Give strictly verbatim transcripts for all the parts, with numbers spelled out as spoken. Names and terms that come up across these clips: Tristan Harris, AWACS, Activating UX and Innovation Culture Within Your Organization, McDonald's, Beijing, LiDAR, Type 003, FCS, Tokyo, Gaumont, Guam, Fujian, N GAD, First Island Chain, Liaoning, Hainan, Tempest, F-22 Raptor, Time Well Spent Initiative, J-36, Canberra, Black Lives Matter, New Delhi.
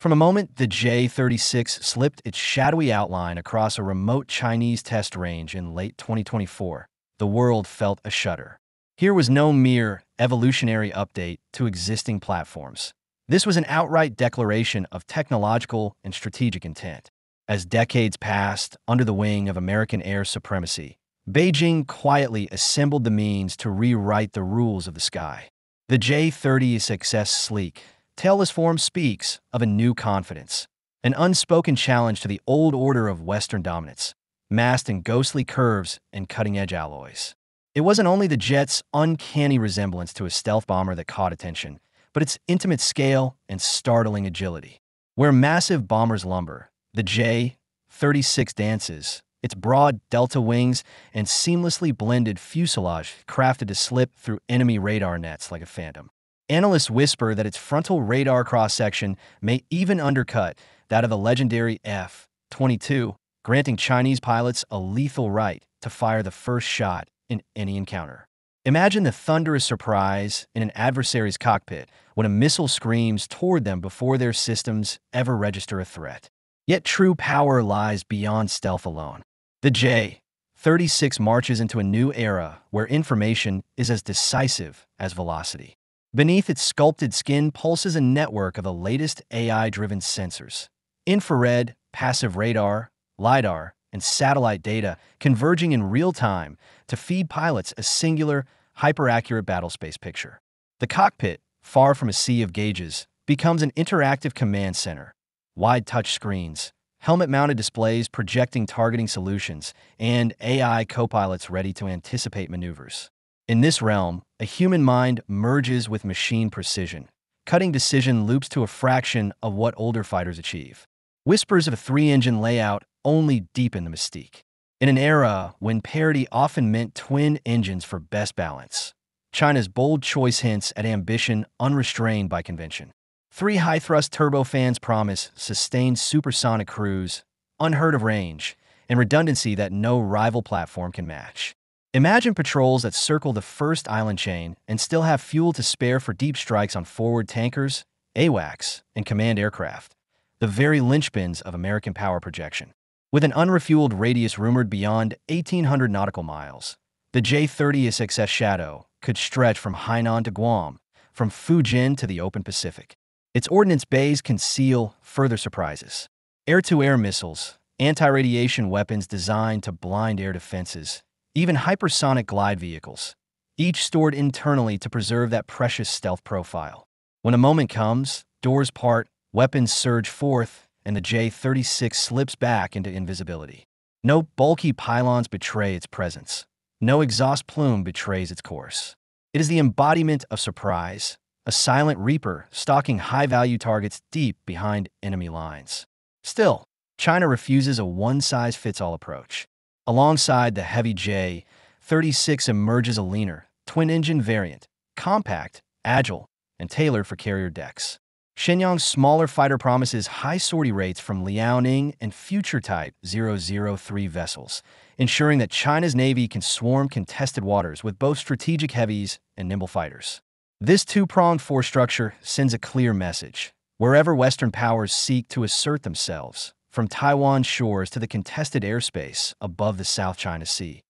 From a moment the J thirty-six slipped its shadowy outline across a remote Chinese test range in late twenty twenty-four, the world felt a shudder. Here was no mere evolutionary update to existing platforms. This was an outright declaration of technological and strategic intent. As decades passed under the wing of American air supremacy, Beijing quietly assembled the means to rewrite the rules of the sky. The J thirty-six's sleek, tailless form speaks of a new confidence, an unspoken challenge to the old order of Western dominance, masked in ghostly curves and cutting-edge alloys. It wasn't only the jet's uncanny resemblance to a stealth bomber that caught attention, but its intimate scale and startling agility. Where massive bombers lumber, the J thirty-six dances, its broad delta wings and seamlessly blended fuselage crafted to slip through enemy radar nets like a phantom. Analysts whisper that its frontal radar cross-section may even undercut that of the legendary F twenty-two, granting Chinese pilots a lethal right to fire the first shot in any encounter. Imagine the thunderous surprise in an adversary's cockpit when a missile screams toward them before their systems ever register a threat. Yet true power lies beyond stealth alone. The J thirty-six marches into a new era where information is as decisive as velocity. Beneath its sculpted skin pulses a network of the latest A I-driven sensors. Infrared, passive radar, LiDAR, and satellite data converging in real time to feed pilots a singular, hyper-accurate battlespace picture. The cockpit, far from a sea of gauges, becomes an interactive command center. Wide touch screens, helmet-mounted displays projecting targeting solutions, and A I copilots ready to anticipate maneuvers. In this realm, a human mind merges with machine precision, cutting decision loops to a fraction of what older fighters achieve. Whispers of a three-engine layout only deepen the mystique. In an era when parity often meant twin engines for best balance, China's bold choice hints at ambition unrestrained by convention. Three high-thrust turbofans promise sustained supersonic cruise, unheard of range, and redundancy that no rival platform can match. Imagine patrols that circle the First Island Chain and still have fuel to spare for deep strikes on forward tankers, AWACS, and command aircraft, the very linchpins of American power projection. With an unrefueled radius rumored beyond eighteen hundred nautical miles, the J thirty-six's shadow could stretch from Hainan to Guam, from Fujian to the open Pacific. Its ordnance bays conceal further surprises. Air-to-air missiles, anti-radiation weapons designed to blind air defenses, even hypersonic glide vehicles, each stored internally to preserve that precious stealth profile. When a moment comes, doors part, weapons surge forth, and the J thirty-six slips back into invisibility. No bulky pylons betray its presence. No exhaust plume betrays its course. It is the embodiment of surprise, a silent reaper stalking high-value targets deep behind enemy lines. Still, China refuses a one-size-fits-all approach. Alongside the heavy J thirty-six emerges a leaner, twin-engine variant, compact, agile, and tailored for carrier decks. Shenyang's smaller fighter promises high sortie rates from Liaoning and future Type zero zero three vessels, ensuring that China's navy can swarm contested waters with both strategic heavies and nimble fighters. This two-pronged force structure sends a clear message. Wherever Western powers seek to assert themselves, from Taiwan's shores to the contested airspace above the South China Sea,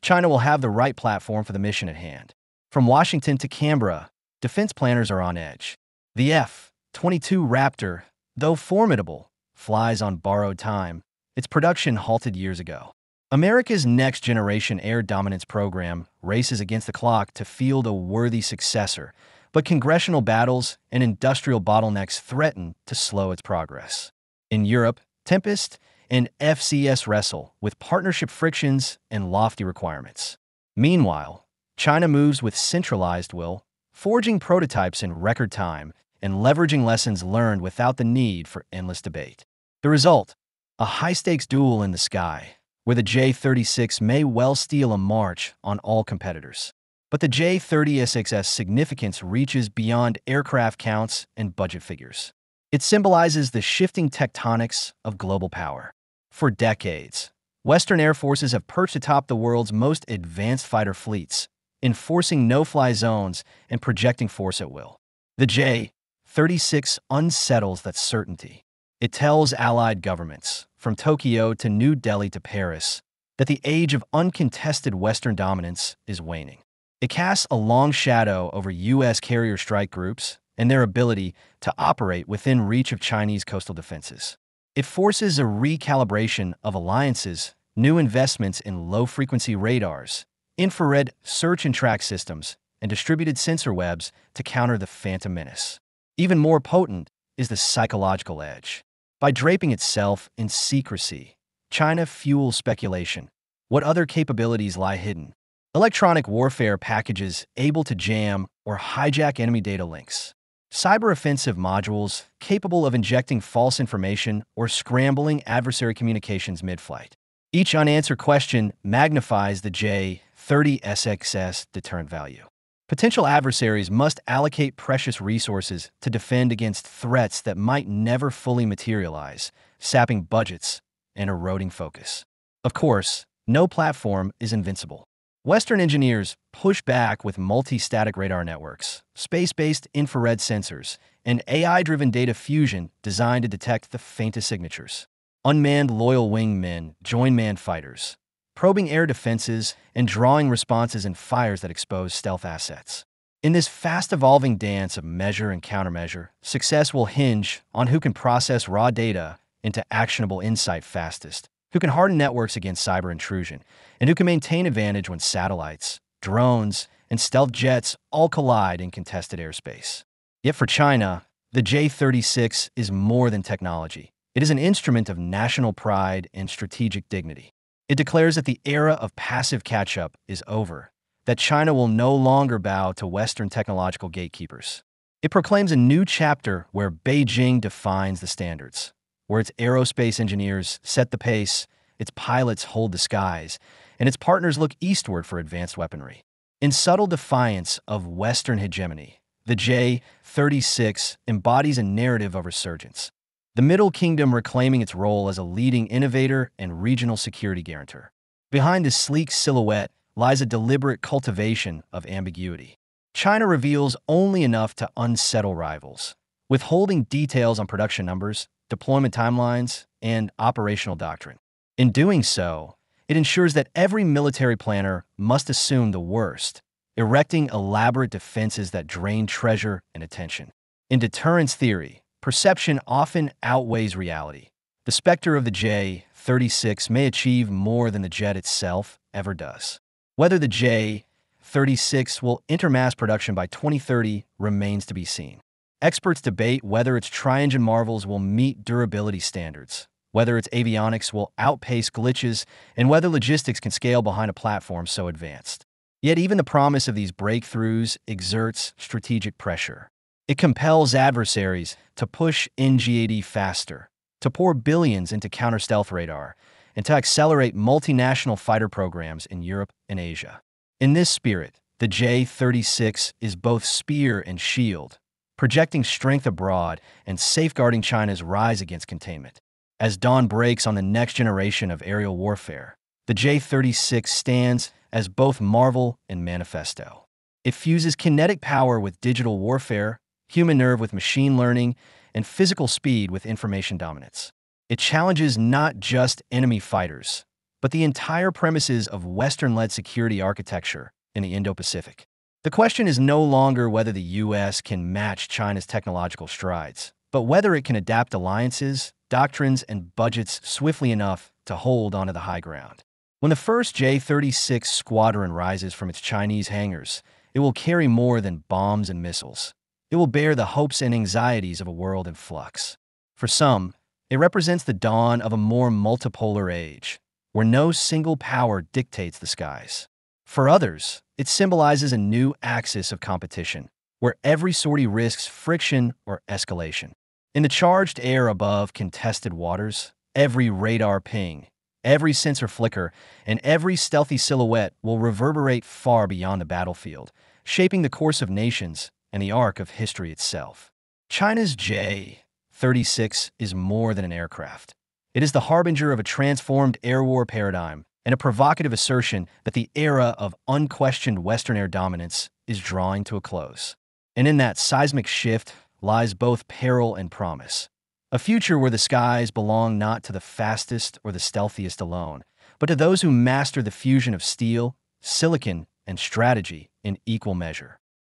China will have the right platform for the mission at hand. From Washington to Canberra, defense planners are on edge. The F twenty-two Raptor, though formidable, flies on borrowed time, its production halted years ago. America's next-generation air dominance program races against the clock to field a worthy successor, but congressional battles and industrial bottlenecks threaten to slow its progress. In Europe, Tempest and F C S wrestle with partnership frictions and lofty requirements. Meanwhile, China moves with centralized will, forging prototypes in record time and leveraging lessons learned without the need for endless debate. The result? A high-stakes duel in the sky, where the J thirty-six may well steal a march on all competitors. But the J thirty-six's significance reaches beyond aircraft counts and budget figures. It symbolizes the shifting tectonics of global power. For decades, Western air forces have perched atop the world's most advanced fighter fleets, enforcing no-fly zones and projecting force at will. The J thirty-six unsettles that certainty. It tells allied governments, from Tokyo to New Delhi to Paris, that the age of uncontested Western dominance is waning. It casts a long shadow over U S carrier strike groups and their ability to operate within reach of Chinese coastal defenses. It forces a recalibration of alliances, new investments in low-frequency radars, infrared search and track systems, and distributed sensor webs to counter the phantom menace. Even more potent is the psychological edge. By draping itself in secrecy, China fuels speculation. What other capabilities lie hidden? Electronic warfare packages able to jam or hijack enemy data links. Cyber-offensive modules capable of injecting false information or scrambling adversary communications mid-flight. Each unanswered question magnifies the J thirty-six deterrent value. Potential adversaries must allocate precious resources to defend against threats that might never fully materialize, sapping budgets and eroding focus. Of course, no platform is invincible. Western engineers push back with multi-static radar networks, space-based infrared sensors, and A I-driven data fusion designed to detect the faintest signatures. Unmanned loyal wingmen join manned fighters, probing air defenses, and drawing responses in fires that expose stealth assets. In this fast-evolving dance of measure and countermeasure, success will hinge on who can process raw data into actionable insight fastest, who can harden networks against cyber intrusion, and who can maintain advantage when satellites, drones, and stealth jets all collide in contested airspace. Yet for China, the J thirty-six is more than technology. It is an instrument of national pride and strategic dignity. It declares that the era of passive catch-up is over, that China will no longer bow to Western technological gatekeepers. It proclaims a new chapter where Beijing defines the standards, where its aerospace engineers set the pace, its pilots hold the skies, and its partners look eastward for advanced weaponry. In subtle defiance of Western hegemony, the J thirty-six embodies a narrative of resurgence. The Middle Kingdom reclaiming its role as a leading innovator and regional security guarantor. Behind this sleek silhouette lies a deliberate cultivation of ambiguity. China reveals only enough to unsettle rivals, withholding details on production numbers, deployment timelines, and operational doctrine. In doing so, it ensures that every military planner must assume the worst, erecting elaborate defenses that drain treasure and attention. In deterrence theory, perception often outweighs reality. The specter of the J thirty-six may achieve more than the jet itself ever does. Whether the J thirty-six will enter mass production by twenty thirty remains to be seen. Experts debate whether its tri-engine marvels will meet durability standards, whether its avionics will outpace glitches, and whether logistics can scale behind a platform so advanced. Yet even the promise of these breakthroughs exerts strategic pressure. It compels adversaries to push N GAD faster, to pour billions into counter-stealth radar, and to accelerate multinational fighter programs in Europe and Asia. In this spirit, the J thirty-six is both spear and shield, projecting strength abroad and safeguarding China's rise against containment. As dawn breaks on the next generation of aerial warfare, the J thirty-six stands as both marvel and manifesto. It fuses kinetic power with digital warfare, human nerve with machine learning, and physical speed with information dominance. It challenges not just enemy fighters, but the entire premises of Western-led security architecture in the Indo-Pacific. The question is no longer whether the U S can match China's technological strides, but whether it can adapt alliances, doctrines, and budgets swiftly enough to hold onto the high ground. When the first J thirty-six squadron rises from its Chinese hangars, it will carry more than bombs and missiles. It will bear the hopes and anxieties of a world in flux. For some, it represents the dawn of a more multipolar age, where no single power dictates the skies. For others, it symbolizes a new axis of competition, where every sortie risks friction or escalation. In the charged air above contested waters, every radar ping, every sensor flicker, and every stealthy silhouette will reverberate far beyond the battlefield, shaping the course of nations and the arc of history itself. China's J thirty-six is more than an aircraft. It is the harbinger of a transformed air war paradigm and a provocative assertion that the era of unquestioned Western air dominance is drawing to a close. And in that seismic shift, lies both peril and promise. A future where the skies belong not to the fastest or the stealthiest alone, but to those who master the fusion of steel, silicon, and strategy in equal measure.